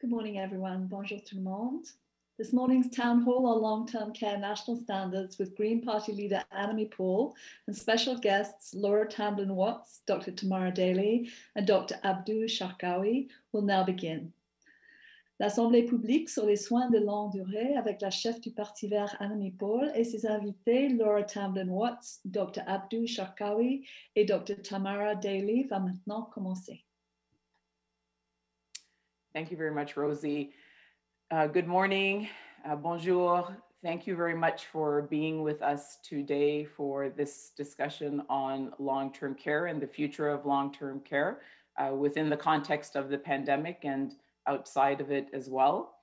Good morning, everyone. Bonjour tout le monde. This morning's town hall on long-term care national standards with Green Party leader Annamie Paul and special guests Laura Tamblyn-Watts, Dr. Tamara Daly, and Dr. Abdu Sharkawi will now begin. L'Assemblée publique sur les soins de longue durée avec la chef du Parti vert Annamie Paul et ses invités Laura Tamblyn-Watts, Dr. Abdu Sharkawi et Dr. Tamara Daly va maintenant commencer. Thank you very much, Rosie. Good morning, bonjour. Thank you very much for being with us today for this discussion on long-term care and the future of long-term care within the context of the pandemic and outside of it as well.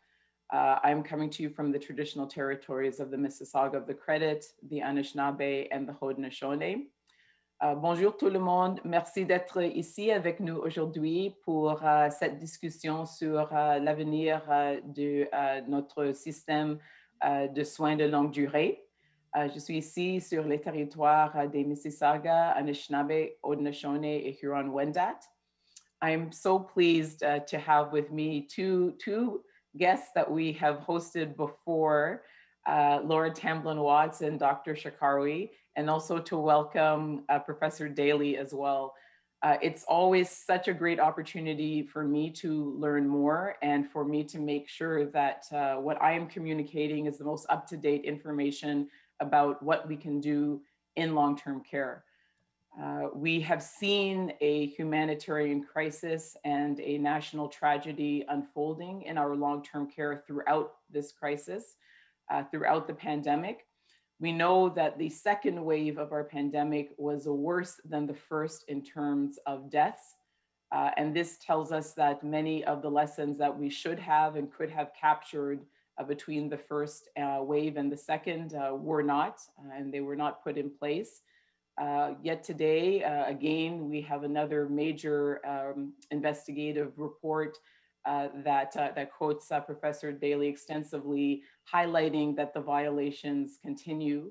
I'm coming to you from the traditional territories of the Mississauga of the Credit, the Anishinaabe, and the Haudenosaunee. Bonjour tout le monde, merci d'être ici avec nous aujourd'hui pour cette discussion sur l'avenir de notre système de soins de longue durée. Je suis ici sur les territoires des Mississauga, Anishinaabe, Haudenosaunee, et Huron-Wendat. I'm so pleased to have with me two guests that we have hosted before, Laura Tamblyn-Watts and Dr. Sharkawi, and also to welcome Professor Daly as well. It's always such a great opportunity for me to learn more and for me to make sure that what I am communicating is the most up-to-date information about what we can do in long-term care. We have seen a humanitarian crisis and a national tragedy unfolding in our long-term care throughout this crisis, throughout the pandemic. We know that the second wave of our pandemic was worse than the first in terms of deaths. And this tells us that many of the lessons that we should have and could have captured between the first wave and the second were not, and they were not put in place. Yet today, again, we have another major investigative report that quotes Professor Daly extensively, highlighting that the violations continue.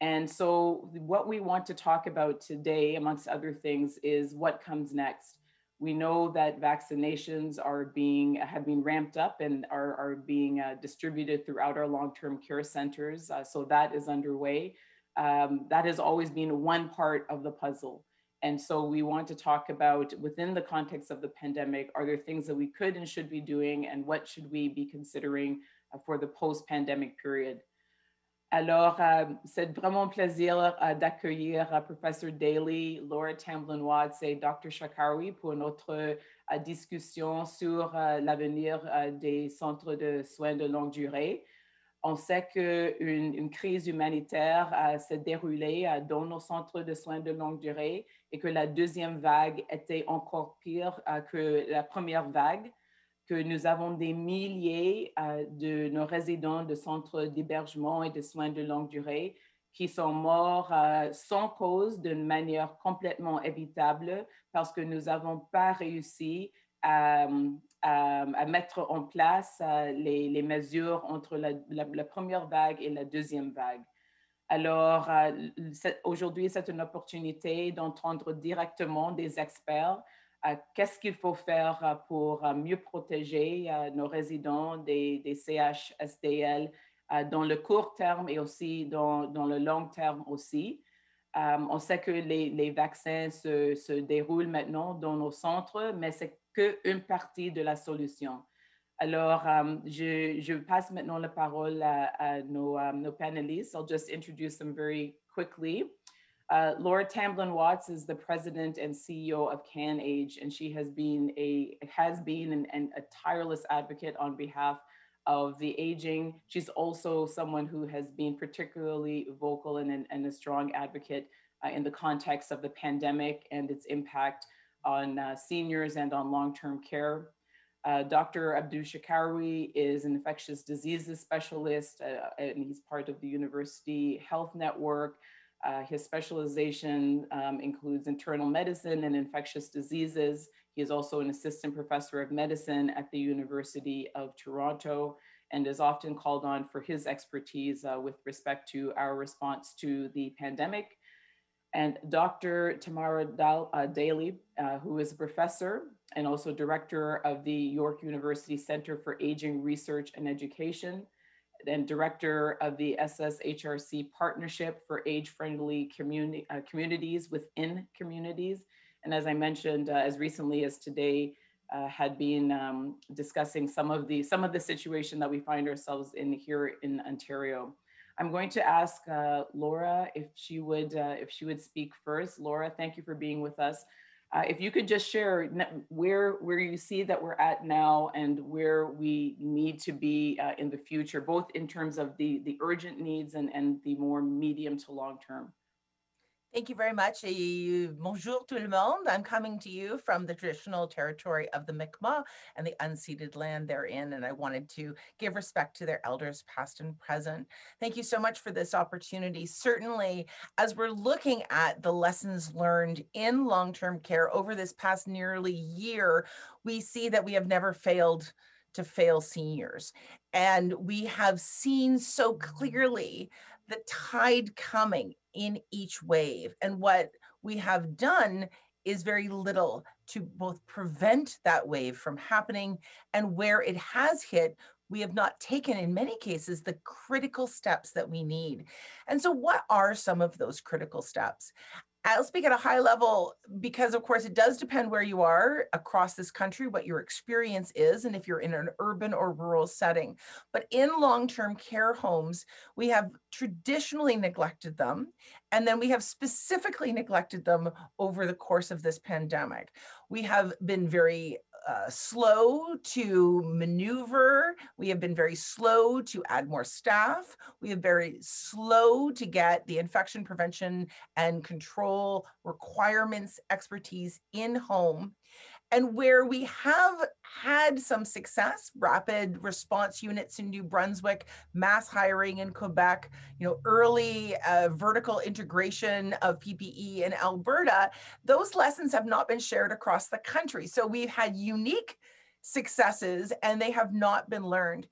And so what we want to talk about today, amongst other things, is what comes next. We know that vaccinations have been ramped up and are being distributed throughout our long-term care centers. So that is underway. That has always been one part of the puzzle. And so we want to talk about, within the context of the pandemic, are there things that we could and should be doing, and what should we be considering for the post-pandemic period? Alors, c'est vraiment un plaisir d'accueillir Professor Daly, Laura Tamblyn-Watts et Dr. Sharkawi pour notre discussion sur l'avenir des centres de soins de longue durée. On sait qu'une crise humanitaire s'est déroulée dans nos centres de soins de longue durée et que la deuxième vague était encore pire que la première vague, que nous avons des milliers de nos résidents de centres d'hébergement et de soins de longue durée qui sont morts sans cause d'une manière complètement évitable parce que nous n'avons pas réussi à mettre en place les mesures entre la première vague et la deuxième vague. Alors, aujourd'hui, c'est une opportunité d'entendre directement des experts qu'est-ce qu'il faut faire pour mieux protéger nos résidents des CHSDL dans le court terme et aussi dans le long terme aussi. On sait que les vaccins se déroulent maintenant dans nos centres, mais c'est qu'une partie de la solution. Alors, je passe maintenant la parole à nos panelistes. I'll just introduce them very quickly. Laura Tamblyn-Watts is the president and CEO of CanAge, and she has been a tireless advocate on behalf of the aging. She's also someone who has been particularly vocal and a strong advocate in the context of the pandemic and its impact on seniors and on long-term care. Dr. Abdu Sharkawi is an infectious diseases specialist, and he's part of the University Health Network. His specialization includes internal medicine and infectious diseases. He is also an assistant professor of medicine at the University of Toronto and is often called on for his expertise with respect to our response to the pandemic. And Dr. Tamara Daly, who is a professor and also director of the York University Center for Aging Research and Education, and director of the SSHRC Partnership for Age-Friendly Communities Within Communities. And as I mentioned, as recently as today, had been discussing some of the situation that we find ourselves in here in Ontario. I'm going to ask Laura if she would speak first. Laura, thank you for being with us. If you could just share where you see that we're at now and where we need to be in the future, both in terms of the urgent needs and the more medium to long term. Thank you very much. Bonjour tout le monde. I'm coming to you from the traditional territory of the Mi'kmaq and the unceded land therein, and I wanted to give respect to their elders past and present. Thank you so much for this opportunity. Certainly, as we're looking at the lessons learned in long-term care over this past nearly year, we see that we have never failed to fail seniors. And we have seen so clearly the tide coming in each wave. And what we have done is very little to both prevent that wave from happening, and where it has hit, we have not taken, in many cases, the critical steps that we need. And so what are some of those critical steps? I'll speak at a high level because, of course, it does depend where you are across this country, what your experience is, and if you're in an urban or rural setting. But in long-term care homes, we have traditionally neglected them, and then we have specifically neglected them over the course of this pandemic. We have been very slow to maneuver. We have been very slow to add more staff. We have very slow to get the infection prevention and control requirements expertise in home. And where we have had some success, rapid response units in New Brunswick, mass hiring in Quebec, early vertical integration of PPE in Alberta, those lessons have not been shared across the country. So we've had unique successes and they have not been learned.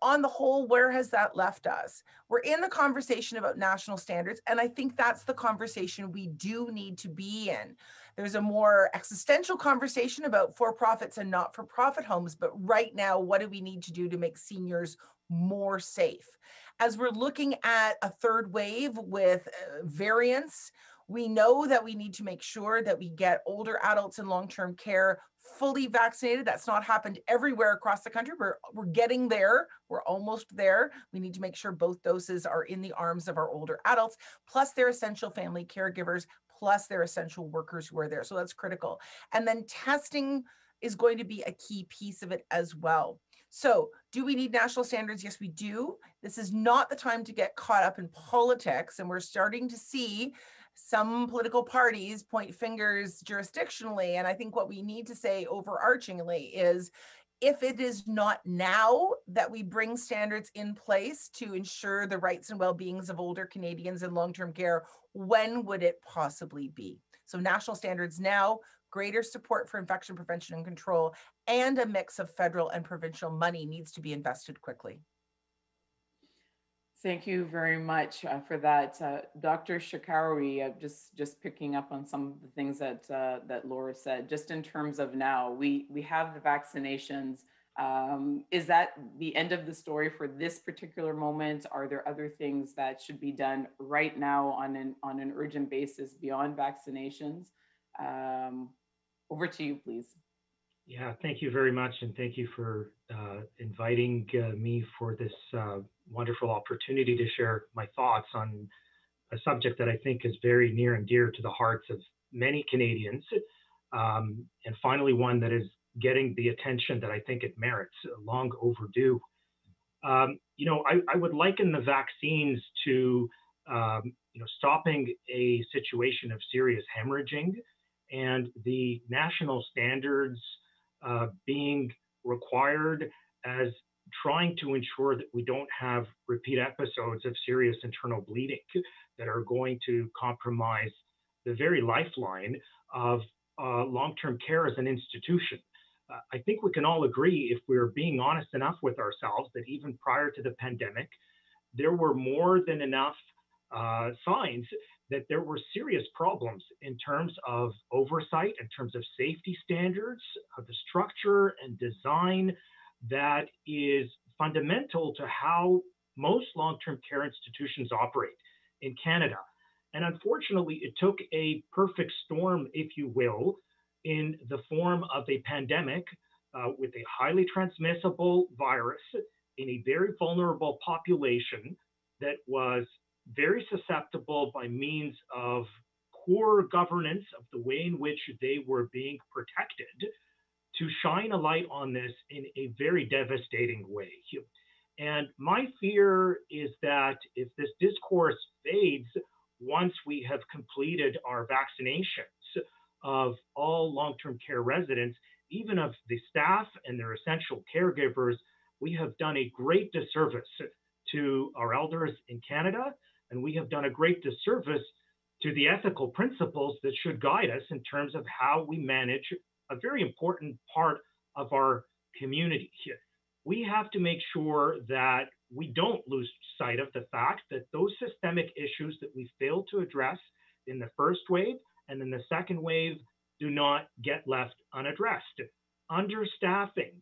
On the whole, where has that left us? We're in the conversation about national standards, and I think that's the conversation we do need to be in. There's a more existential conversation about for-profits and not-for-profit homes, but right now, what do we need to do to make seniors more safe? As we're looking at a third wave with variants, we know that we need to make sure that we get older adults in long-term care fully vaccinated. That's not happened everywhere across the country. We're getting there. We're almost there. We need to make sure both doses are in the arms of our older adults, plus their essential family caregivers, plus their essential workers who are there. So that's critical. And then testing is going to be a key piece of it as well. So do we need national standards? Yes, we do. This is not the time to get caught up in politics. And we're starting to see some political parties point fingers jurisdictionally. And I think what we need to say overarchingly is, if it is not now that we bring standards in place to ensure the rights and well-beings of older Canadians in long-term care, when would it possibly be? So national standards now, greater support for infection prevention and control, and a mix of federal and provincial money needs to be invested quickly. Thank you very much for that. Dr. Sharkawi, just picking up on some of the things that Laura said, just in terms of now, we have the vaccinations. Is that the end of the story for this particular moment? Are there other things that should be done right now on an urgent basis beyond vaccinations? Over to you, please. Yeah, thank you very much. And thank you for inviting me for this wonderful opportunity to share my thoughts on a subject that I think is very near and dear to the hearts of many Canadians. And finally, one that is getting the attention that I think it merits, long overdue. I would liken the vaccines to, stopping a situation of serious hemorrhaging, and the national standards being required as trying to ensure that we don't have repeat episodes of serious internal bleeding that are going to compromise the very lifeline of long-term care as an institution. I think we can all agree, if we're being honest enough with ourselves, that even prior to the pandemic, there were more than enough signs that there were serious problems in terms of oversight, in terms of safety standards, of the structure and design that is fundamental to how most long-term care institutions operate in Canada. And unfortunately, it took a perfect storm, if you will, in the form of a pandemic with a highly transmissible virus in a very vulnerable population that was very susceptible by means of poor governance of the way in which they were being protected, to shine a light on this in a very devastating way. And my fear is that if this discourse fades once we have completed our vaccinations of all long-term care residents, even of the staff and their essential caregivers, we have done a great disservice to our elders in Canada, and we have done a great disservice to the ethical principles that should guide us in terms of how we manage a very important part of our community. We have to make sure that we don't lose sight of the fact that those systemic issues that we failed to address in the first wave and in the second wave do not get left unaddressed. Understaffing,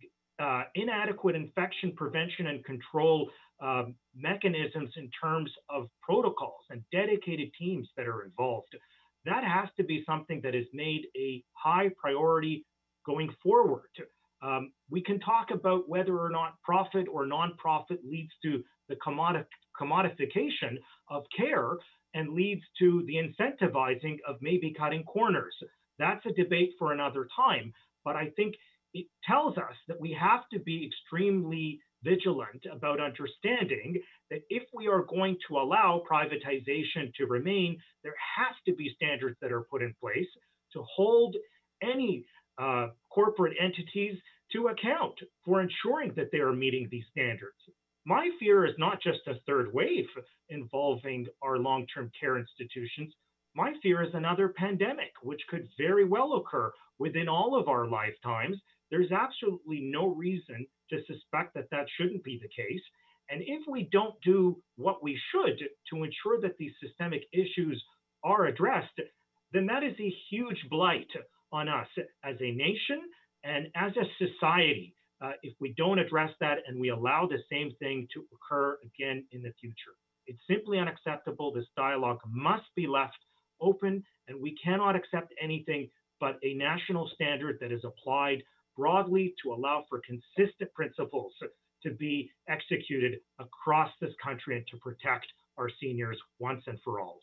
inadequate infection prevention and control mechanisms in terms of protocols and dedicated teams that are involved. That has to be something that is made a high priority going forward. We can talk about whether or not profit or nonprofit leads to the commodification of care and leads to the incentivizing of maybe cutting corners. That's a debate for another time. But I think it tells us that we have to be extremely vigilant about understanding that if we are going to allow privatization to remain, there has to be standards that are put in place to hold any corporate entities to account for ensuring that they are meeting these standards. My fear is not just a third wave involving our long-term care institutions. My fear is another pandemic, which could very well occur within all of our lifetimes. There's absolutely no reason to suspect that that shouldn't be the case. And if we don't do what we should to ensure that these systemic issues are addressed, then that is a huge blight on us as a nation and as a society, if we don't address that and we allow the same thing to occur again in the future. It's simply unacceptable. This dialogue must be left open, and we cannot accept anything but a national standard that is applied broadly to allow for consistent principles to be executed across this country and to protect our seniors once and for all.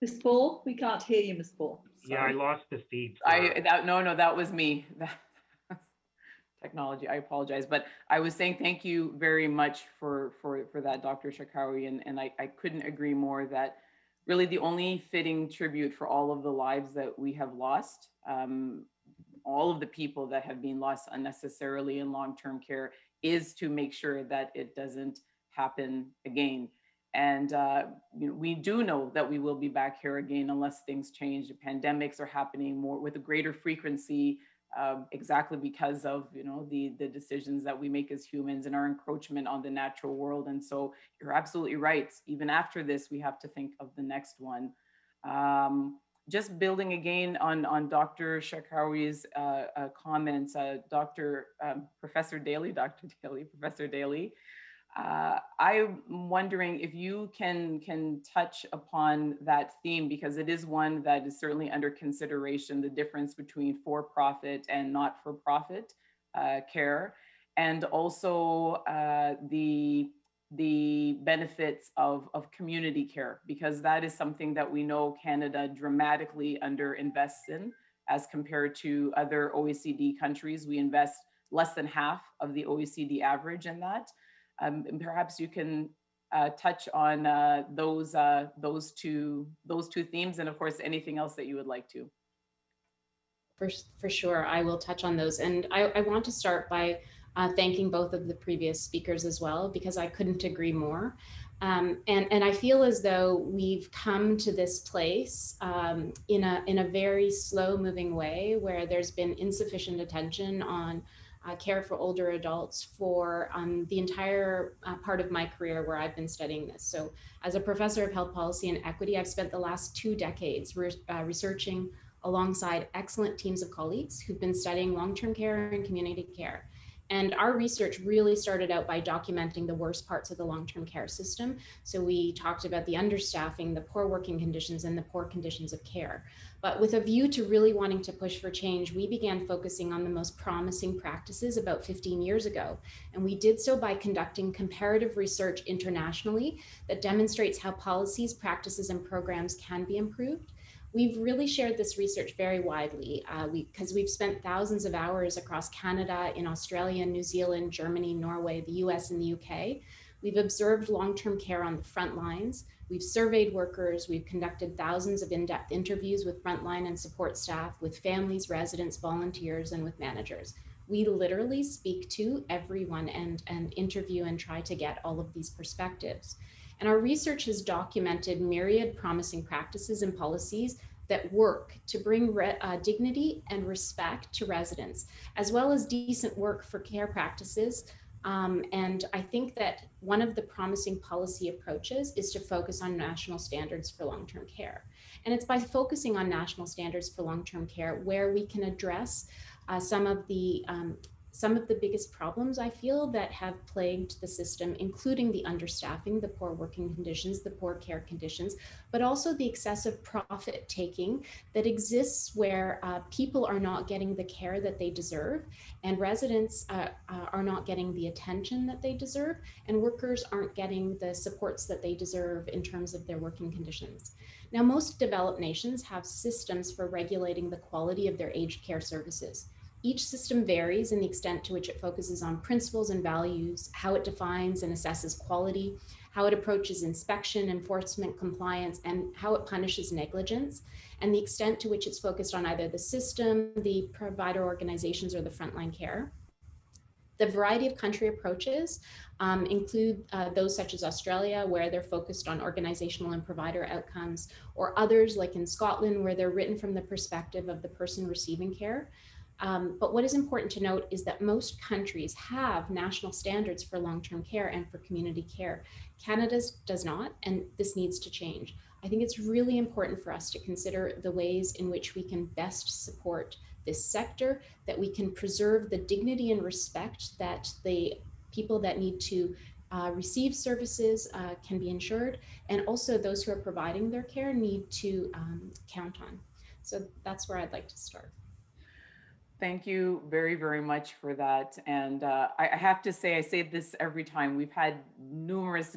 Miss Paul, we can't hear you, Miss Paul. Sorry. Yeah, I lost the feed. No, that was me. Technology, I apologize, but I was saying thank you very much for that, Dr. Sharkawi, and I couldn't agree more that really the only fitting tribute for all of the lives that we have lost, all of the people that have been lost unnecessarily in long-term care, is to make sure that it doesn't happen again. And we do know that we will be back here again unless things change. The pandemics are happening more with a greater frequency, exactly because of the decisions that we make as humans and our encroachment on the natural world. And so you're absolutely right. Even after this, we have to think of the next one. Just building again on Dr. Sharkawi's comments, Professor Daly. I'm wondering if you can touch upon that theme, because it is one that is certainly under consideration, the difference between for-profit and not-for-profit care, and also the benefits of community care, because that is something that we know Canada dramatically underinvests in as compared to other OECD countries. We invest less than half of the OECD average in that. And perhaps you can touch on those two themes, and of course anything else that you would like to. For sure, I will touch on those, and I want to start by thanking both of the previous speakers as well, because I couldn't agree more. And I feel as though we've come to this place in a very slow moving way where there's been insufficient attention on care for older adults for the entire part of my career where I've been studying this. So as a professor of health policy and equity, I've spent the last 2 decades researching alongside excellent teams of colleagues who've been studying long-term care and community care. And our research really started out by documenting the worst parts of the long-term care system. So we talked about the understaffing, the poor working conditions, and the poor conditions of care. But with a view to really wanting to push for change, we began focusing on the most promising practices about 15 years ago. And we did so by conducting comparative research internationally that demonstrates how policies, practices, and programs can be improved. We've really shared this research very widely because we've spent thousands of hours across Canada, in Australia, New Zealand, Germany, Norway, the US, and the UK. We've observed long-term care on the front lines. We've surveyed workers. We've conducted thousands of in-depth interviews with frontline and support staff, with families, residents, volunteers, and with managers. We literally speak to everyone and interview and try to get all of these perspectives. And our research has documented myriad promising practices and policies that work to bring dignity and respect to residents, as well as decent work for care practices. And I think that one of the promising policy approaches is to focus on national standards for long-term care. And it's by focusing on national standards for long-term care where we can address some of the biggest problems I feel that have plagued the system, including the understaffing, the poor working conditions, the poor care conditions, but also the excessive profit taking that exists where people are not getting the care that they deserve, and residents are not getting the attention that they deserve, and workers aren't getting the supports that they deserve in terms of their working conditions. Now, most developed nations have systems for regulating the quality of their aged care services. Each system varies in the extent to which it focuses on principles and values, how it defines and assesses quality, how it approaches inspection, enforcement, compliance, and how it punishes negligence, and the extent to which it's focused on either the system, the provider organizations, or the frontline care. The variety of country approaches include those such as Australia, where they're focused on organizational and provider outcomes, or others like in Scotland, where they're written from the perspective of the person receiving care. But what is important to note is that most countries have national standards for long-term care and for community care. Canada's does not, and this needs to change. I think it's really important for us to consider the ways in which we can best support this sector, that we can preserve the dignity and respect that the people that need to receive services can be ensured, and also those who are providing their care need to count on. So that's where I'd like to start. Thank you very, very much for that. And I have to say, I say this every time, we've had numerous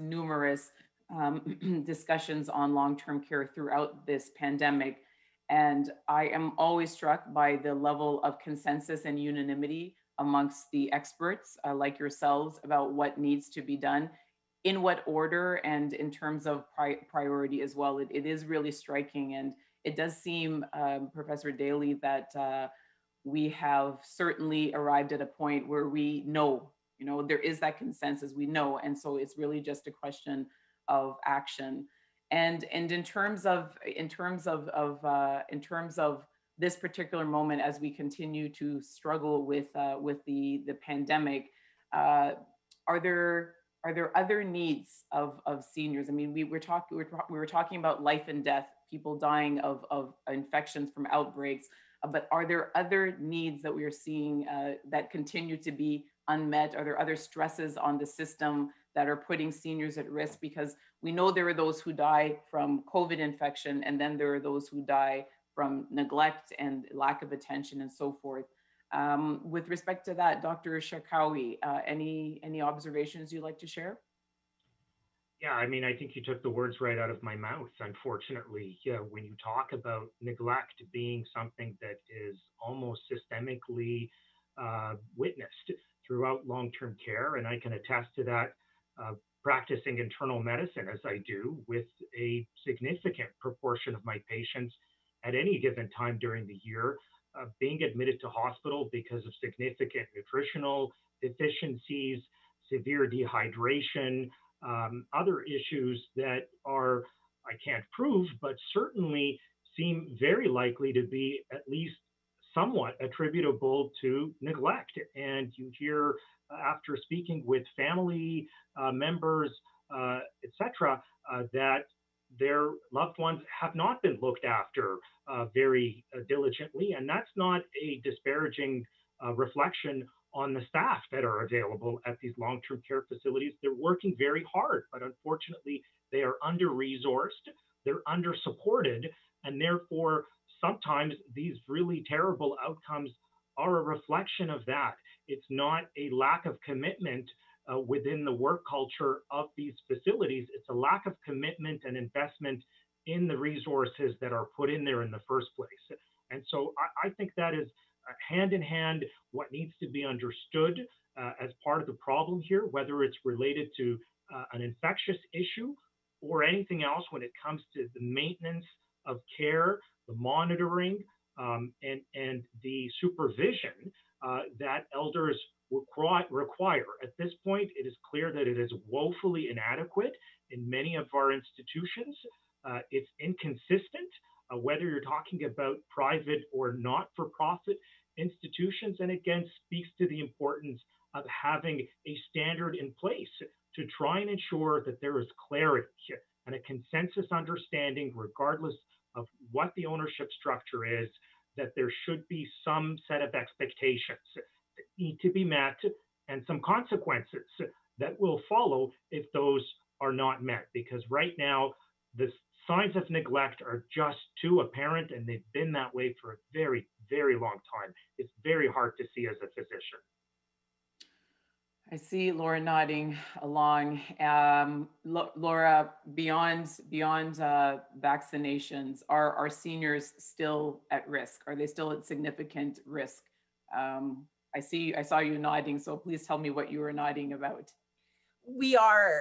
discussions on long-term care throughout this pandemic. And I am always struck by the level of consensus and unanimity amongst the experts like yourselves about what needs to be done, in what order, and in terms of priority as well. It is really striking. And it does seem, Professor Daly, that we have certainly arrived at a point where we know, there is that consensus, we know. And so it's really just a question of action. And in terms of this particular moment, as we continue to struggle with the pandemic, are there other needs of seniors? I mean, we were talking about life and death, people dying of infections from outbreaks. But are there other needs that we are seeing that continue to be unmet? Are there other stresses on the system that are putting seniors at risk? Because we know there are those who die from COVID infection, and then there are those who die from neglect and lack of attention and so forth. With respect to that, Dr. Sharkawi, any observations you'd like to share? Yeah, I mean, I think you took the words right out of my mouth, unfortunately. Yeah, when you talk about neglect being something that is almost systemically witnessed throughout long-term care, and I can attest to that practicing internal medicine as I do with a significant proportion of my patients at any given time during the year being admitted to hospital because of significant nutritional deficiencies, severe dehydration, other issues that are, I can't prove, but certainly seem very likely to be at least somewhat attributable to neglect. And you hear, after speaking with family members, etc., that their loved ones have not been looked after very diligently. And that's not a disparaging reflection on the staff that are available at these long-term care facilities. They're working very hard, but unfortunately, they are under-resourced, they're under-supported, and therefore, sometimes these really terrible outcomes are a reflection of that. It's not a lack of commitment within the work culture of these facilities. It's a lack of commitment and investment in the resources that are put in there in the first place. And so I think that is hand in hand what needs to be understood as part of the problem here, whether it's related to an infectious issue or anything else when it comes to the maintenance of care, the monitoring, and the supervision that elders require. At this point, it is clear that it is woefully inadequate in many of our institutions. It's inconsistent, whether you're talking about private or not-for-profit institutions, and again, speaks to the importance of having a standard in place to try and ensure that there is clarity and a consensus understanding, regardless of what the ownership structure is, that there should be some set of expectations that need to be met and some consequences that will follow if those are not met. Because right now, the signs of neglect are just too apparent, and they've been that way for a very, very long time. It's very hard to see as a physician. I see Laura nodding along. Laura, beyond vaccinations, are our seniors still at risk? Are they still at significant risk? I saw you nodding, so please tell me what you were nodding about. We are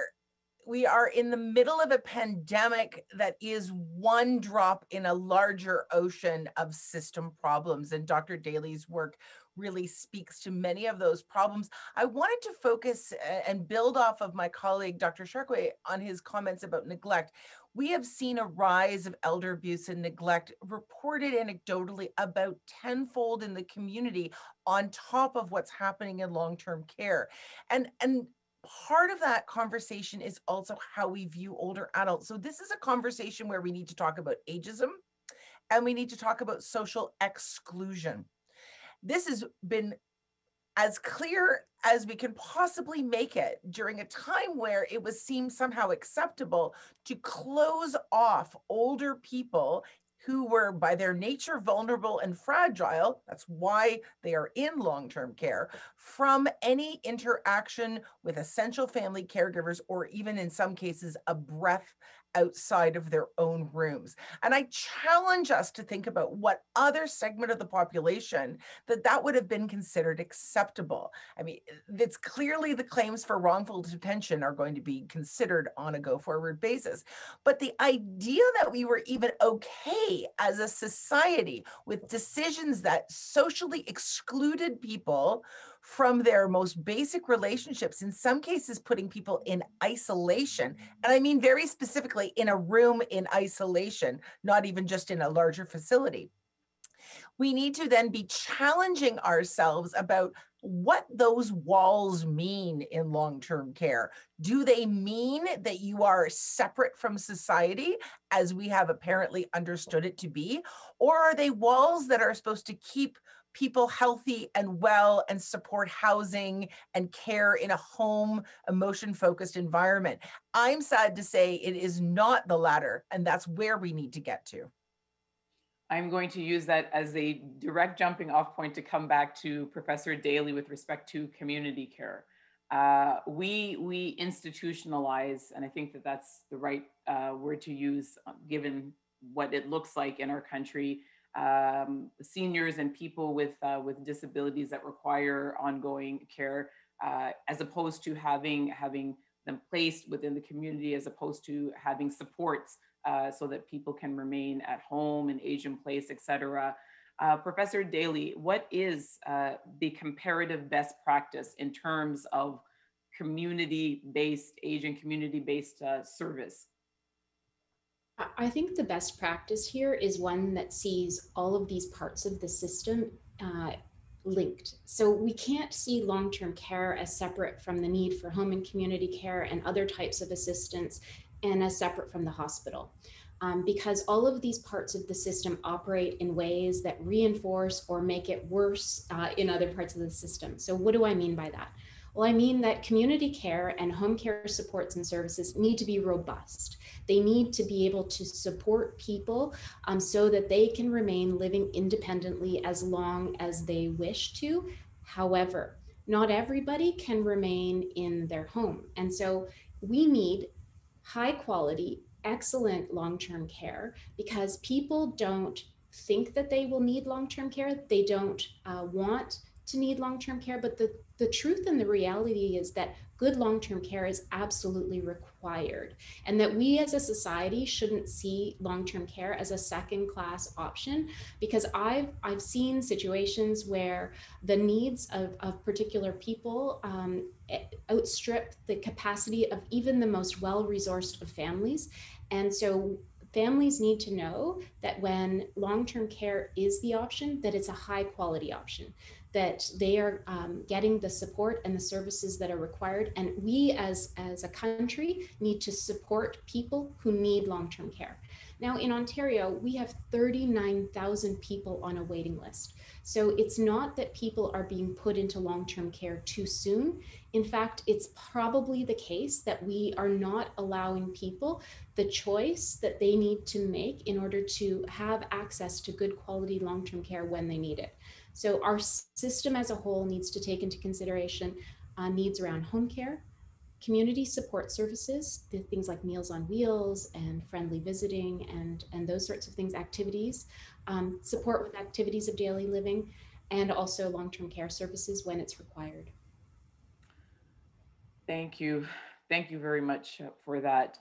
in the middle of a pandemic that is one drop in a larger ocean of system problems, and Dr. Daly's work really speaks to many of those problems. I wanted to focus and build off of my colleague, Dr. Sharkawi, on his comments about neglect. We have seen a rise of elder abuse and neglect reported anecdotally about tenfold in the community on top of what's happening in long-term care. And part of that conversation is also how we view older adults. So this is a conversation where we need to talk about ageism and we need to talk about social exclusion. This has been as clear as we can possibly make it during a time where it was seemed somehow acceptable to close off older people who were by their nature vulnerable and fragile, that's why they are in long-term care, from any interaction with essential family caregivers, or even in some cases, a breath outside of their own rooms. And I challenge us to think about what other segment of the population that would have been considered acceptable. I mean, it's clearly the claims for wrongful detention are going to be considered on a go-forward basis. But the idea that we were even okay as a society with decisions that socially excluded people from their most basic relationships, in some cases putting people in isolation. And I mean very specifically in a room in isolation, not even just in a larger facility. We need to then be challenging ourselves about what those walls mean in long-term care. Do they mean that you are separate from society, as we have apparently understood it to be? Or are they walls that are supposed to keep people healthy and well and support housing and care in a home, emotion-focused environment? I'm sad to say it is not the latter, and that's where we need to get to. I'm going to use that as a direct jumping off point to come back to Professor Daly with respect to community care. We institutionalize, and I think that that's the right word to use given what it looks like in our country, seniors and people with disabilities that require ongoing care, as opposed to having them placed within the community, as opposed to having supports so that people can remain at home and age in place, etc. Professor Daly, what is the comparative best practice in terms of community-based age and community-based service? I think the best practice here is one that sees all of these parts of the system linked. So we can't see long-term care as separate from the need for home and community care and other types of assistance and as separate from the hospital, because all of these parts of the system operate in ways that reinforce or make it worse in other parts of the system. So what do I mean by that? Well, I mean that community care and home care supports and services need to be robust. They need to be able to support people so that they can remain living independently as long as they wish to. However, not everybody can remain in their home. And so we need high quality, excellent long-term care, because people don't think that they will need long-term care. They don't want to need long-term care, but the truth and the reality is that good long-term care is absolutely required, and that we as a society shouldn't see long-term care as a second-class option, because I've seen situations where the needs of particular people outstrip the capacity of even the most well-resourced of families. And so families need to know that when long-term care is the option, that it's a high-quality option, that they are getting the support and the services that are required. And we as a country need to support people who need long-term care. Now in Ontario, we have 39,000 people on a waiting list. So it's not that people are being put into long-term care too soon. In fact, it's probably the case that we are not allowing people the choice that they need to make in order to have access to good quality long-term care when they need it. So our system as a whole needs to take into consideration needs around home care, community support services, the things like Meals on Wheels and friendly visiting and those sorts of things, activities, support with activities of daily living, and also long-term care services when it's required. Thank you. Thank you very much for that.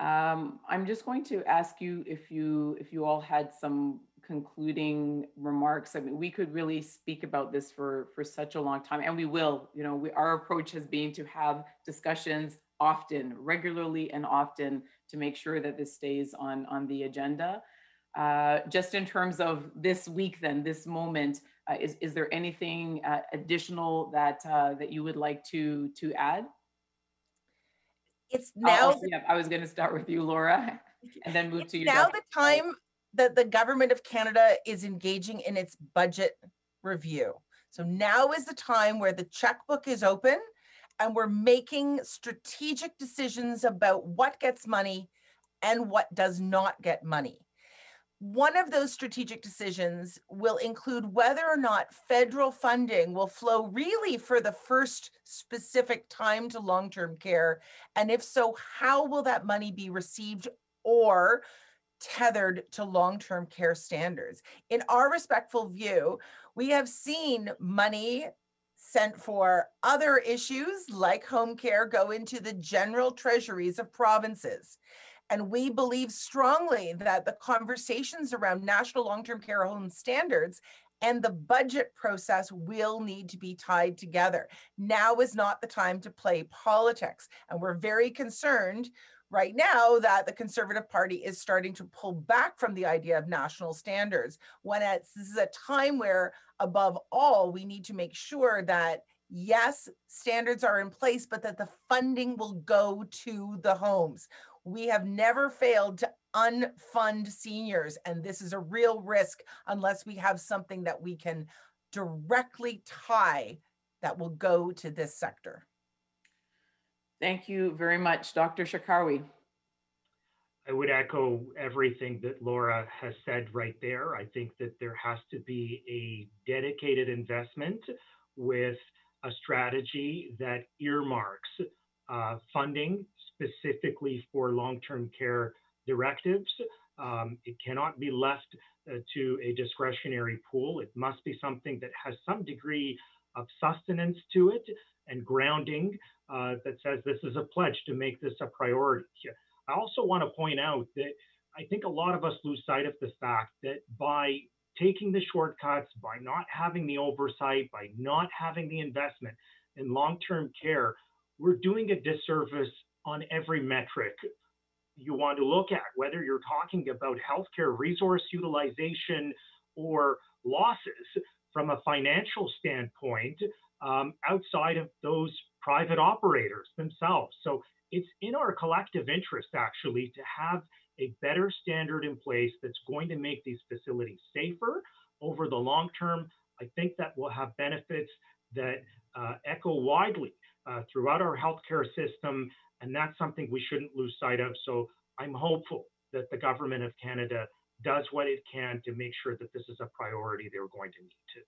I'm just going to ask you if you all had some concluding remarks. I mean, we could really speak about this for such a long time, and we will. You know, our approach has been to have discussions often, regularly and often, to make sure that this stays on the agenda. Just in terms of this week then, this moment, is there anything additional that you would like to add? It's now. I was going to start with you, Laura, and then move to you. Now the time that the government of Canada is engaging in its budget review. So now is the time where the checkbook is open and we're making strategic decisions about what gets money and what does not get money. One of those strategic decisions will include whether or not federal funding will flow really for the first specific time to long-term care. And if so, how will that money be received or tethered to long-term care standards? In our respectful view, we have seen money sent for other issues like home care go into the general treasuries of provinces. And we believe strongly that the conversations around national long-term care home standards and the budget process will need to be tied together. Now is not the time to play politics. And we're very concerned right now that the Conservative Party is starting to pull back from the idea of national standards, when this is a time where, above all, we need to make sure that, yes, standards are in place, but that the funding will go to the homes. We have never failed to unfund seniors, and this is a real risk unless we have something that we can directly tie that will go to this sector. Thank you very much, Dr. Sharkawi. I would echo everything that Laura has said right there. I think that there has to be a dedicated investment with a strategy that earmarks funding specifically for long-term care directives. It cannot be left to a discretionary pool. It must be something that has some degree of sustenance to it and grounding that says this is a pledge to make this a priority. I also want to point out that I think a lot of us lose sight of the fact that by taking the shortcuts, by not having the oversight, by not having the investment in long-term care, we're doing a disservice on every metric you want to look at, whether you're talking about healthcare resource utilization or losses from a financial standpoint outside of those private operators themselves. So it's in our collective interest, actually, to have a better standard in place that's going to make these facilities safer over the long term. I think that will have benefits that echo widely throughout our healthcare system, and that's something we shouldn't lose sight of. So I'm hopeful that the Government of Canada does what it can to make sure that this is a priority they're going to need to.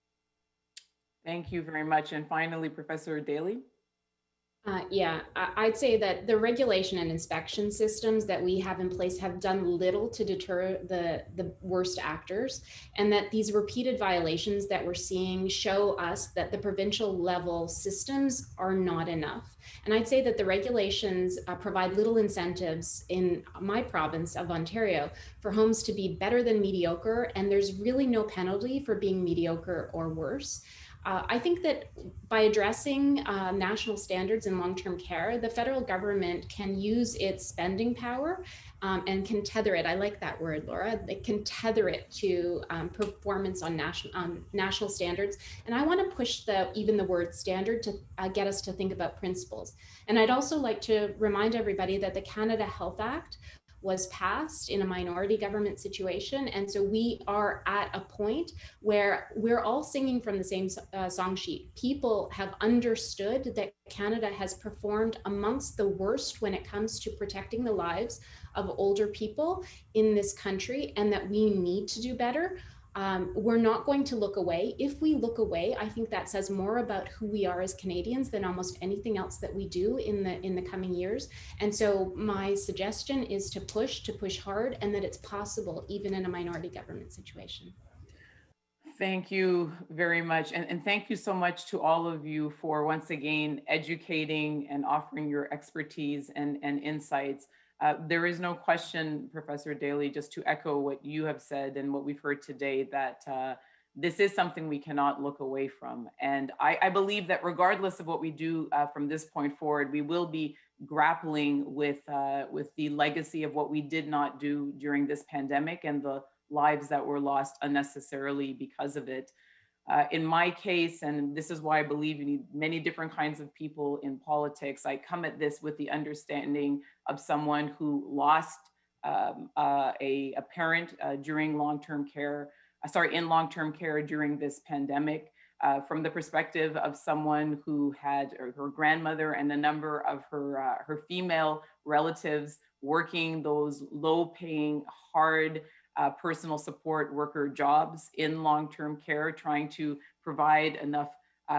Thank you very much. And finally, Professor Daly. Yeah, I'd say that the regulation and inspection systems that we have in place have done little to deter the worst actors, and that these repeated violations that we're seeing show us that the provincial level systems are not enough. And I'd say that the regulations provide little incentives in my province of Ontario for homes to be better than mediocre, and there's really no penalty for being mediocre or worse. I think that by addressing national standards in long-term care, the federal government can use its spending power and can tether it. I like that word, Laura. It can tether it to performance on national standards. And I want to push even the word standard to get us to think about principles. And I'd also like to remind everybody that the Canada Health Act was passed in a minority government situation. And so we are at a point where we're all singing from the same song sheet. People have understood that Canada has performed amongst the worst when it comes to protecting the lives of older people in this country, and that we need to do better. We're not going to look away. If we look away, I think that says more about who we are as Canadians than almost anything else that we do in the coming years. And so my suggestion is to push hard, and that it's possible even in a minority government situation. Thank you very much. And thank you so much to all of you for once again educating and offering your expertise and insights. There is no question, Professor Daly, just to echo what you have said and what we've heard today, that this is something we cannot look away from. And I believe that regardless of what we do from this point forward, we will be grappling with the legacy of what we did not do during this pandemic and the lives that were lost unnecessarily because of it. In my case, and this is why I believe you need many different kinds of people in politics, I come at this with the understanding of someone who lost a parent in long-term care during this pandemic, from the perspective of someone who had her grandmother and a number of her female relatives working those low-paying, hard, personal support worker jobs in long-term care, trying to provide enough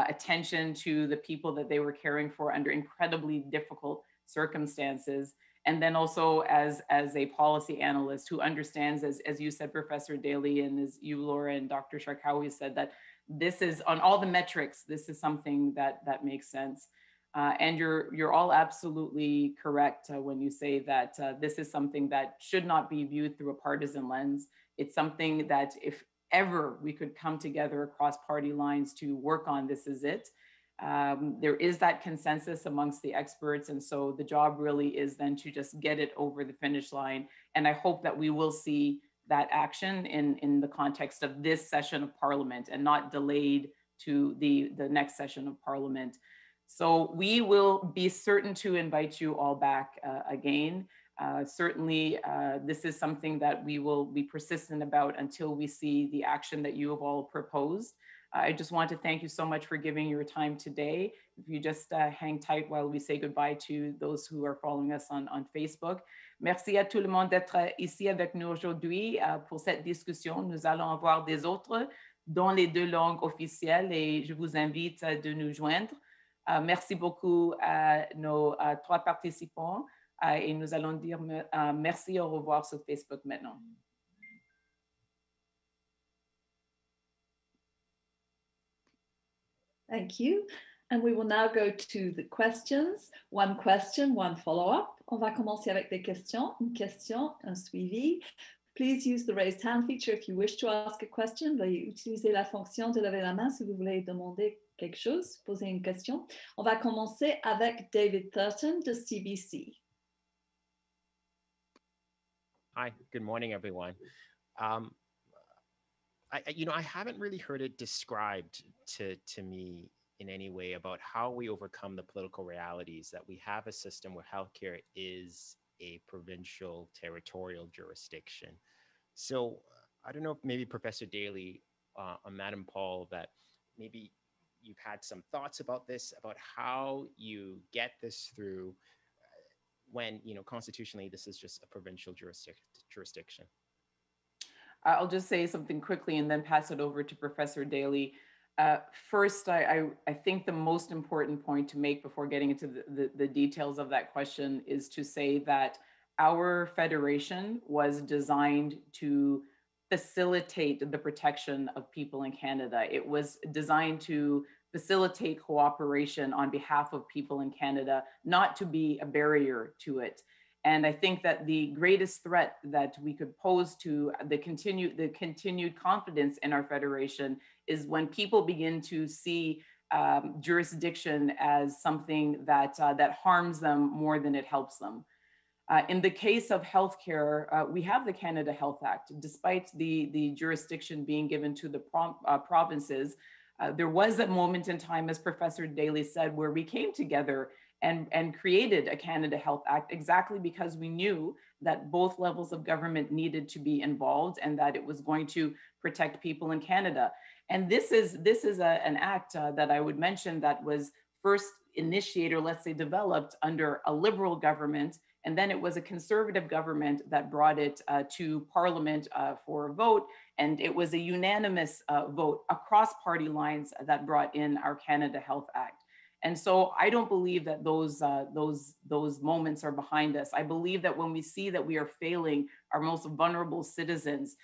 attention to the people that they were caring for under incredibly difficult circumstances. And then also as a policy analyst who understands, as you said, Professor Daly, and as you, Laura, and Dr. Sharkawi said, that this is, on all the metrics, this is something that makes sense. And you're all absolutely correct when you say that this is something that should not be viewed through a partisan lens. It's something that if ever we could come together across party lines to work on, this is it. There is that consensus amongst the experts. And so the job really is then to just get it over the finish line. And I hope that we will see that action in the context of this session of Parliament and not delayed to the next session of Parliament. So we will be certain to invite you all back again. Certainly, this is something that we will be persistent about until we see the action that you have all proposed. I just want to thank you so much for giving your time today. If you just hang tight while we say goodbye to those who are following us on Facebook. Merci à tout le monde d'être ici avec nous aujourd'hui pour cette discussion. Nous allons avoir des autres dans les deux langues officielles et je vous invite de nous joindre. Merci beaucoup à nos trois participants et nous allons dire merci, au revoir sur Facebook maintenant. Thank you. And we will now go to the questions. One question, one follow-up. On va commencer avec des questions, une question, un suivi. Please use the raised hand feature if you wish to ask a question. Veuillez utiliser la fonction de lever la main si vous voulez demander quelque chose, poser une question. On va commencer avec David Thurton de CBC. Hi, good morning, everyone. I haven't really heard it described to me in any way about how we overcome the political realities that we have a system where healthcare is a provincial territorial jurisdiction. So I don't know if maybe Professor Daly or Madam Paul, that maybe you've had some thoughts about this, about how you get this through when, you know, constitutionally, this is just a provincial jurisdiction. I'll just say something quickly and then pass it over to Professor Daly. First, I think the most important point to make before getting into the details of that question is to say that our federation was designed to facilitate the protection of people in Canada. It was designed to facilitate cooperation on behalf of people in Canada, not to be a barrier to it. And I think that the greatest threat that we could pose to the continued confidence in our federation is when people begin to see jurisdiction as something that, that harms them more than it helps them. In the case of healthcare, we have the Canada Health Act. Despite the jurisdiction being given to the provinces, there was a moment in time, as Professor Daly said, where we came together and created a Canada Health Act exactly because we knew that both levels of government needed to be involved and that it was going to protect people in Canada. And this is an act that I would mention that was first initiated, or let's say developed, under a Liberal government, and then it was a Conservative government that brought it to Parliament for a vote, and it was a unanimous vote across party lines that brought in our Canada Health Act. And so I don't believe that those moments are behind us. I believe that when we see that we are failing our most vulnerable citizens,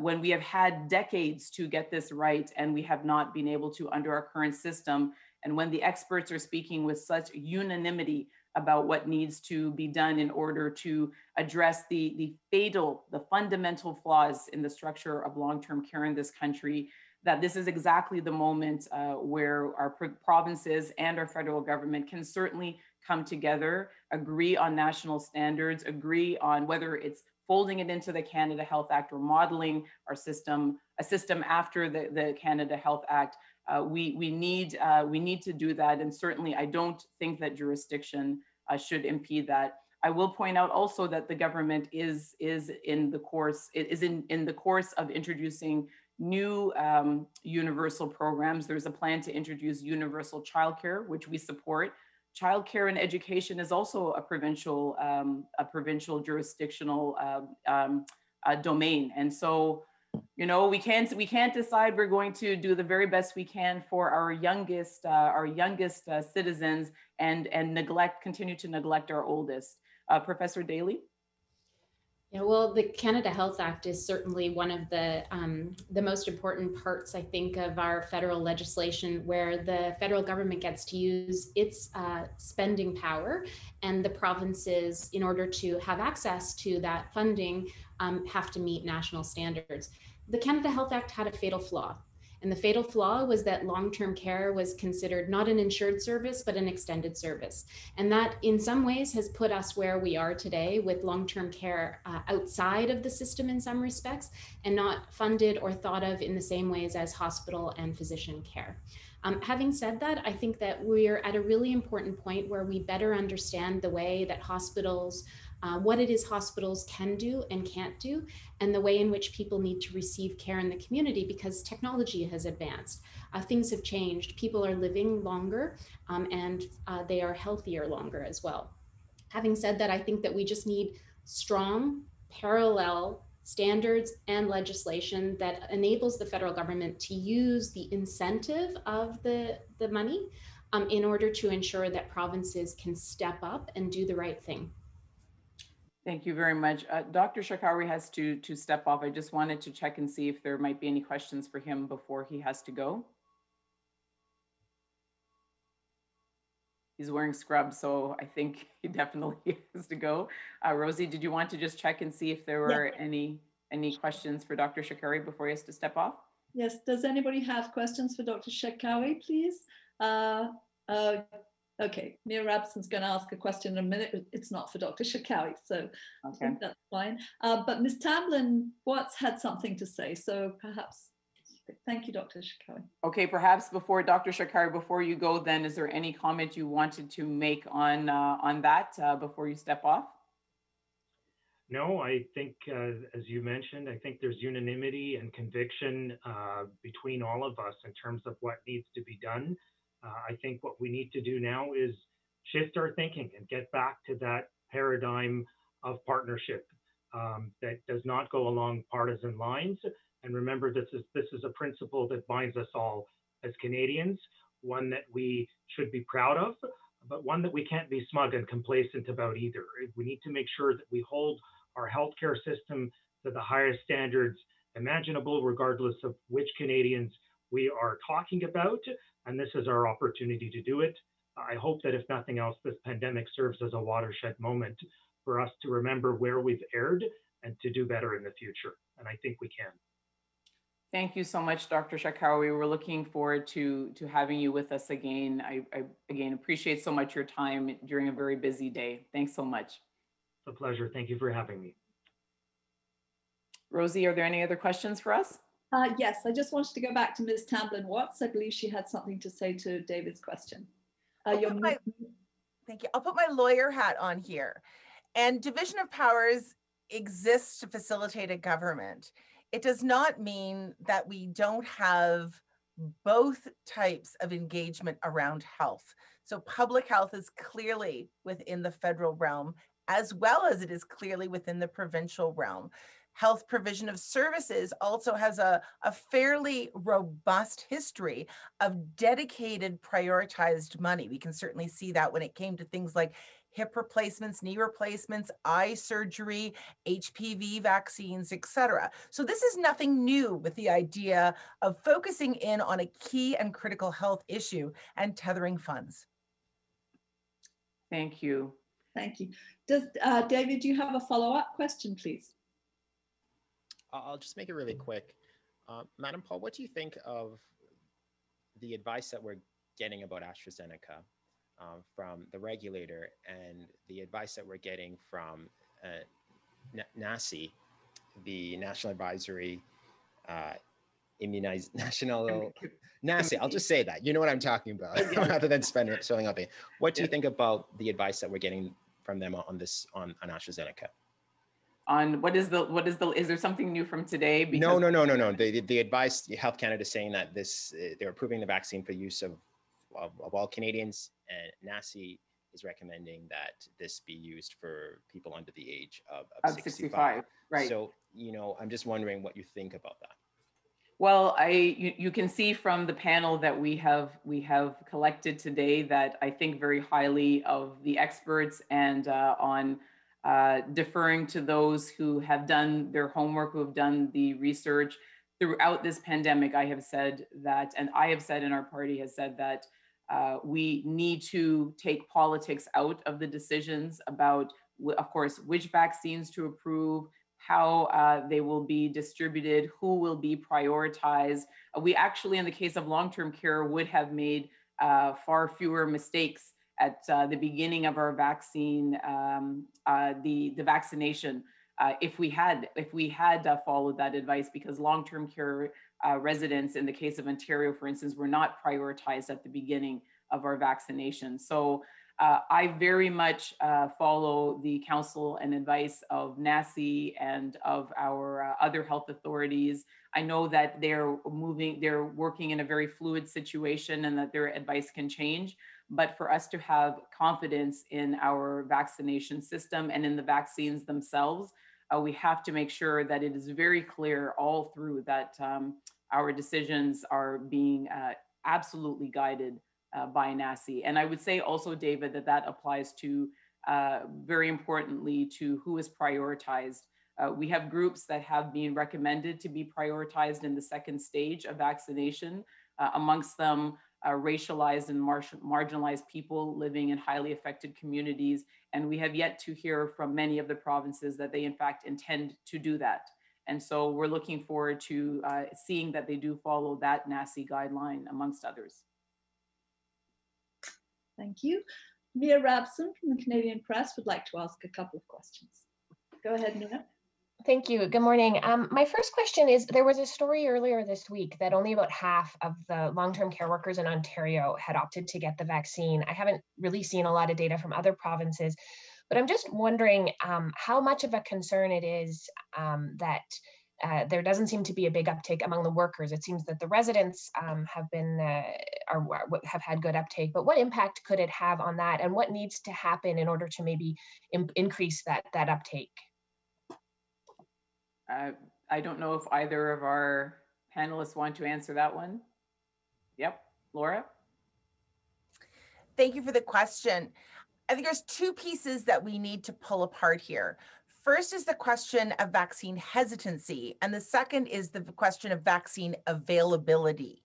when we have had decades to get this right and we have not been able to under our current system, and when the experts are speaking with such unanimity about what needs to be done in order to address the fundamental flaws in the structure of long-term care in this country, that this is exactly the moment where our provinces and our federal government can certainly come together, agree on national standards, agree on whether it's folding it into the Canada Health Act or modeling our system, a system after the Canada Health Act. We need to do that, and certainly I don't think that jurisdiction should impede that. I will point out also that the government is in the course of introducing new universal programs. There's a plan to introduce universal childcare, which we support. Childcare and education is also a provincial jurisdictional domain, and so, you know, we can't decide we're going to do the very best we can for our youngest citizens and continue to neglect our oldest. Professor Daly? Yeah, well, the Canada Health Act is certainly one of the most important parts, I think, of our federal legislation, where the federal government gets to use its spending power, and the provinces, in order to have access to that funding, have to meet national standards. The Canada Health Act had a fatal flaw, and the fatal flaw was that long-term care was considered not an insured service, but an extended service. And that in some ways has put us where we are today, with long-term care outside of the system in some respects, and not funded or thought of in the same ways as hospital and physician care. Having said that, I think that we're at a really important point where we better understand the way that hospitals, what it is hospitals can do and can't do, and the way in which people need to receive care in the community, because technology has advanced. Things have changed. People are living longer, and they are healthier longer as well. Having said that, I think that we just need strong, parallel standards and legislation that enables the federal government to use the incentive of the money in order to ensure that provinces can step up and do the right thing. Thank you very much. Dr. Sharkawi has to step off. I just wanted to check and see if there might be any questions for him before he has to go. He's wearing scrubs, so I think he definitely has to go. Rosie, did you want to just check and see if there were any questions for Dr. Sharkawi before he has to step off? Yes, does anybody have questions for Dr. Sharkawi, please? Okay, Mia Rabson's going to ask a question in a minute. It's not for Dr. Sharkawi, so okay. I think that's fine. But Ms. Tamblyn-Watts had something to say, so perhaps. Thank you, Dr. Sharkawi. Okay, perhaps before Dr. Sharkawi, before you go, then, is there any comment you wanted to make on that before you step off? No, I think, as you mentioned, I think there's unanimity and conviction between all of us in terms of what needs to be done. I think what we need to do now is shift our thinking and get back to that paradigm of partnership that does not go along partisan lines. And remember, this is a principle that binds us all as Canadians, one that we should be proud of, but one that we can't be smug and complacent about either. We need to make sure that we hold our healthcare system to the highest standards imaginable, regardless of which Canadians we are talking about. And this is our opportunity to do it. I hope that if nothing else, this pandemic serves as a watershed moment for us to remember where we've erred and to do better in the future. And I think we can. Thank you so much, Dr. Sharkawi. We're looking forward to having you with us again. I again appreciate so much your time during a very busy day. Thanks so much. It's a pleasure. Thank you for having me. Rosie, are there any other questions for us? Yes, I just wanted to go back to Ms. Tamblyn-Watts. I believe she had something to say to David's question. Thank you. I'll put my lawyer hat on here. And division of powers exists to facilitate a government. It does not mean that we don't have both types of engagement around health. So public health is clearly within the federal realm, as well as it is clearly within the provincial realm. Health provision of services also has a fairly robust history of dedicated, prioritized money. We can certainly see that when it came to things like hip replacements, knee replacements, eye surgery, HPV vaccines, et cetera. So this is nothing new with the idea of focusing in on a key and critical health issue and tethering funds. Thank you. Thank you. Does, David, do you have a follow-up question, please? I'll just make it really quick. Madam Paul, what do you think of the advice that we're getting about AstraZeneca? From the regulator and the advice that we're getting from NACI, the National Advisory Immunized National NACI. I'll just say that. You know what I'm talking about, rather than spelling out the. What do you think about the advice that we're getting from them on this on AstraZeneca? On is there something new from today? Because no. The advice, Health Canada is saying that this they're approving the vaccine for use of all Canadians, and NACI is recommending that this be used for people under the age of 65. Right. So, you know, I'm just wondering what you think about that. Well, you can see from the panel that we have collected today that I think very highly of the experts and on deferring to those who have done their homework, who have done the research throughout this pandemic. I have said that, and I have said, and our party has said that. We need to take politics out of the decisions about, of course, which vaccines to approve, how they will be distributed, who will be prioritized. We actually, in the case of long-term care, would have made far fewer mistakes at the beginning of our vaccine, the vaccination, if we had followed that advice, because long-term care residents, in the case of Ontario, for instance, were not prioritized at the beginning of our vaccination. So I very much follow the counsel and advice of NACI and of our other health authorities. I know that they're working in a very fluid situation and that their advice can change. But for us to have confidence in our vaccination system and in the vaccines themselves, we have to make sure that it is very clear all through that our decisions are being absolutely guided by NACI. And I would say also, David, that applies to, very importantly, to who is prioritized. We have groups that have been recommended to be prioritized in the second stage of vaccination, amongst them racialized and marginalized people living in highly affected communities. And we have yet to hear from many of the provinces that they in fact intend to do that. And so we're looking forward to seeing that they do follow that NACI guideline, amongst others. Thank you. Mia Rabson from the Canadian Press would like to ask a couple of questions. Go ahead, Mia. Thank you. Good morning. My first question is, there was a story earlier this week that only about half of the long-term care workers in Ontario had opted to get the vaccine. I haven't really seen a lot of data from other provinces, but I'm just wondering how much of a concern it is that there doesn't seem to be a big uptake among the workers. It seems that the residents have had good uptake, but what impact could it have on that, and what needs to happen in order to maybe increase that uptake? I don't know if either of our panelists want to answer that one. Yep, Laura. Thank you for the question. I think there's two pieces that we need to pull apart here. First is the question of vaccine hesitancy, and the second is the question of vaccine availability.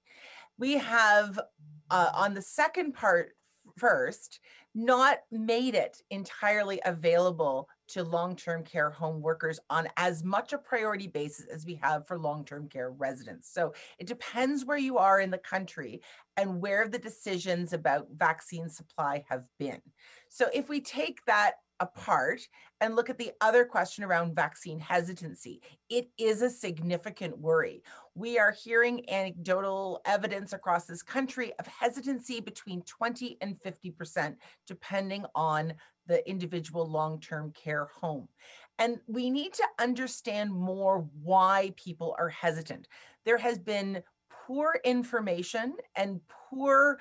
We have, on the second part first, not made it entirely available to long-term care home workers on as much a priority basis as we have for long-term care residents. So it depends where you are in the country and where the decisions about vaccine supply have been. So if we take that apart and look at the other question around vaccine hesitancy, it is a significant worry. We are hearing anecdotal evidence across this country of hesitancy between 20 and 50%, depending on the individual long-term care home. And we need to understand more why people are hesitant. There has been poor information and poor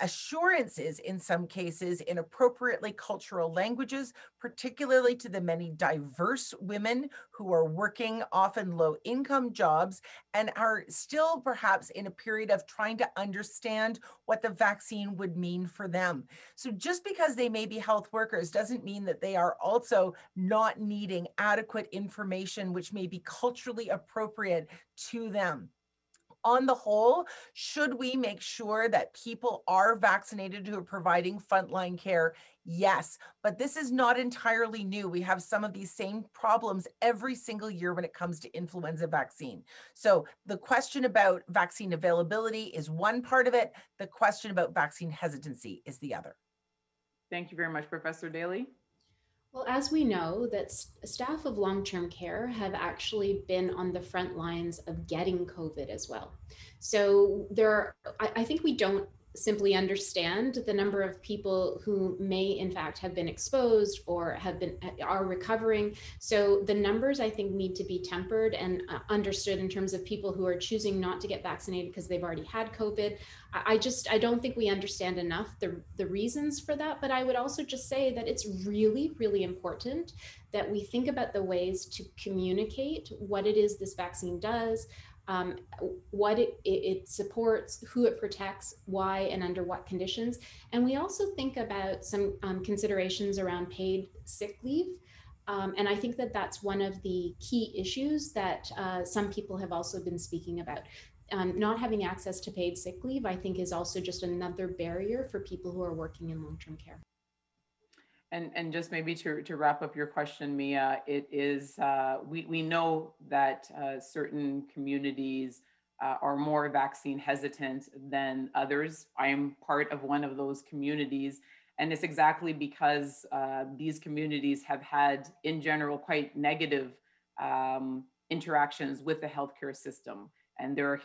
assurances in some cases in appropriately cultural languages, particularly to the many diverse women who are working often low-income jobs and are still perhaps in a period of trying to understand what the vaccine would mean for them. So just because they may be health workers doesn't mean that they are also not needing adequate information which may be culturally appropriate to them. On the whole, should we make sure that people are vaccinated who are providing frontline care? Yes, but this is not entirely new. We have some of these same problems every single year when it comes to influenza vaccine. So the question about vaccine availability is one part of it. The question about vaccine hesitancy is the other. Thank you very much, Professor Daly. Well, as we know, that staff of long-term care have actually been on the front lines of getting COVID as well. So there are, I think we don't simply understand the number of people who may in fact have been exposed or are recovering. So the numbers I think need to be tempered and understood in terms of people who are choosing not to get vaccinated because they've already had COVID. I don't think we understand enough the reasons for that, but I would also just say that it's really, really important that we think about the ways to communicate what it is this vaccine does, what it supports, who it protects, why and under what conditions. And we also think about some considerations around paid sick leave. And I think that that's one of the key issues that some people have also been speaking about. Not having access to paid sick leave, I think, is also just another barrier for people who are working in long-term care. And just maybe to wrap up your question, Mia, it is, we know that certain communities are more vaccine hesitant than others. I am part of one of those communities. And it's exactly because these communities have had, in general, quite negative interactions with the healthcare system. And there are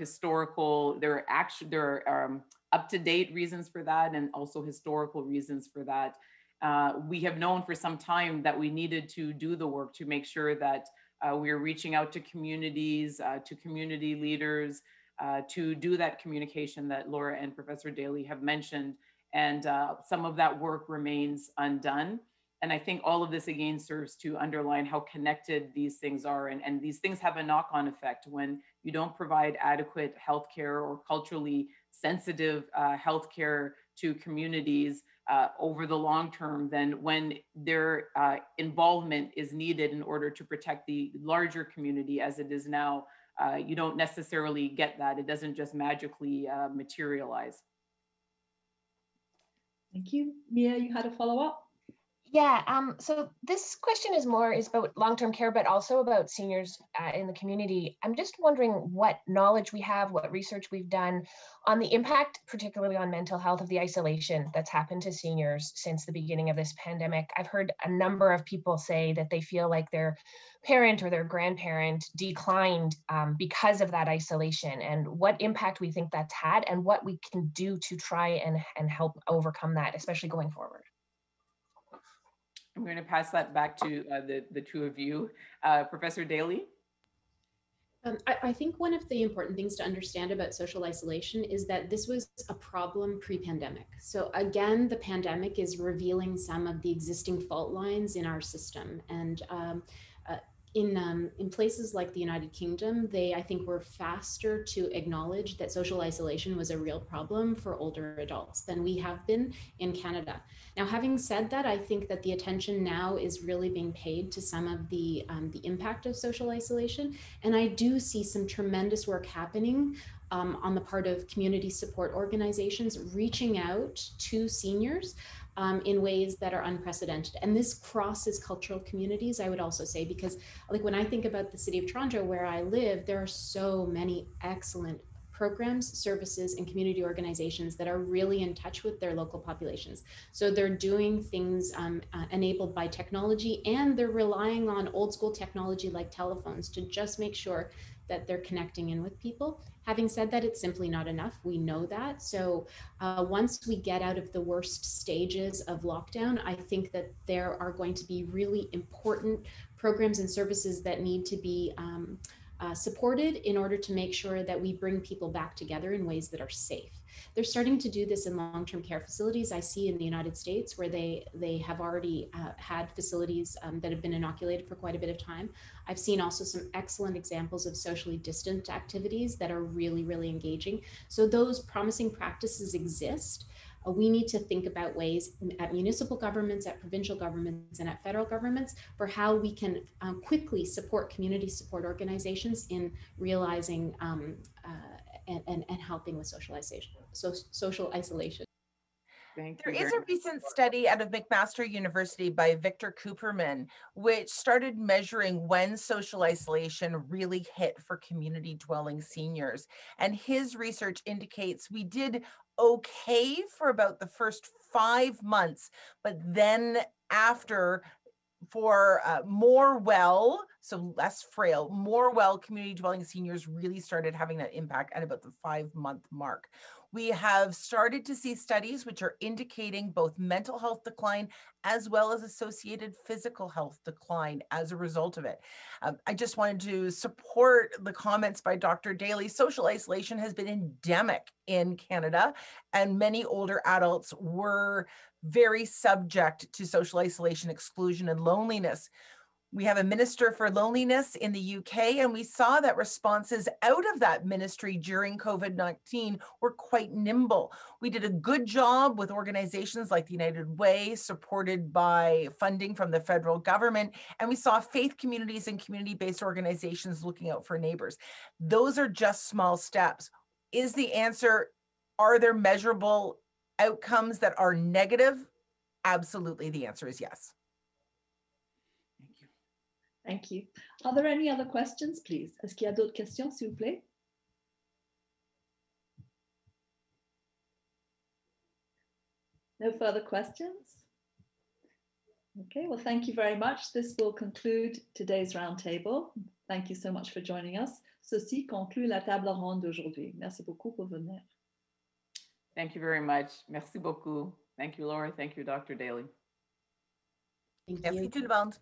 up-to-date reasons for that and also historical reasons for that. We have known for some time that we needed to do the work to make sure that we are reaching out to communities, to community leaders, to do that communication that Laura and Professor Daly have mentioned. And some of that work remains undone. And I think all of this again serves to underline how connected these things are. And these things have a knock-on effect when you don't provide adequate healthcare or culturally sensitive healthcare to communities over the long term, then when their involvement is needed in order to protect the larger community as it is now, you don't necessarily get that. It doesn't just magically materialize. Thank you. Mia, you had a follow-up? Yeah, so this question is about long-term care, but also about seniors in the community. I'm just wondering what knowledge we have, what research we've done on the impact, particularly on mental health, of the isolation that's happened to seniors since the beginning of this pandemic. I've heard a number of people say that they feel like their parent or their grandparent declined because of that isolation, and what impact we think that's had and what we can do to try and help overcome that, especially going forward. I'm going to pass that back to the two of you. Professor Daly? I think one of the important things to understand about social isolation is that this was a problem pre-pandemic. So again, the pandemic is revealing some of the existing fault lines in our system. And in places like the United Kingdom, they, I think, were faster to acknowledge that social isolation was a real problem for older adults than we have been in Canada. Now, having said that, I think that the attention now is really being paid to some of the impact of social isolation. And I do see some tremendous work happening on the part of community support organizations reaching out to seniors in ways that are unprecedented. And this crosses cultural communities, I would also say, because like when I think about the city of Toronto, where I live, there are so many excellent programs, services, and community organizations that are really in touch with their local populations. So they're doing things enabled by technology, and they're relying on old school technology like telephones to just make sure that they're connecting in with people. Having said that, it's simply not enough. We know that. So once we get out of the worst stages of lockdown, I think that there are going to be really important programs and services that need to be supported in order to make sure that we bring people back together in ways that are safe. They're starting to do this in long-term care facilities. I see in the United States where they have already had facilities that have been inoculated for quite a bit of time. I've seen also some excellent examples of socially distant activities that are really, really engaging. So those promising practices exist. We need to think about ways at municipal governments, at provincial governments, and at federal governments for how we can quickly support community support organizations in realizing and helping with socialization, so social isolation. There is a recent study out of McMaster University by Victor Cooperman, which started measuring when social isolation really hit for community dwelling seniors. And his research indicates we did okay for about the first 5 months, but then after, for more well, so less frail, more well community dwelling seniors really started having that impact at about the 5 month mark. We have started to see studies which are indicating both mental health decline as well as associated physical health decline as a result of it. I just wanted to support the comments by Dr. Daly. Social isolation has been endemic in Canada, and many older adults were very subject to social isolation, exclusion, and loneliness. We have a minister for loneliness in the UK, and we saw that responses out of that ministry during COVID-19 were quite nimble. We did a good job with organizations like the United Way, supported by funding from the federal government, and we saw faith communities and community-based organizations looking out for neighbors. Those are just small steps. Is the answer, are there measurable outcomes that are negative? Absolutely, the answer is yes. Thank you. Are there any other questions, please? Est-ce qu'il y a d'autres questions, s'il vous plaît? No further questions? Okay, well, thank you very much. This will conclude today's roundtable. Thank you so much for joining us. Ceci conclut la table ronde d'aujourd'hui. Merci beaucoup pour venir. Thank you very much. Merci beaucoup. Thank you, Laura. Thank you, Dr. Daly. Thank you. Merci tout le monde.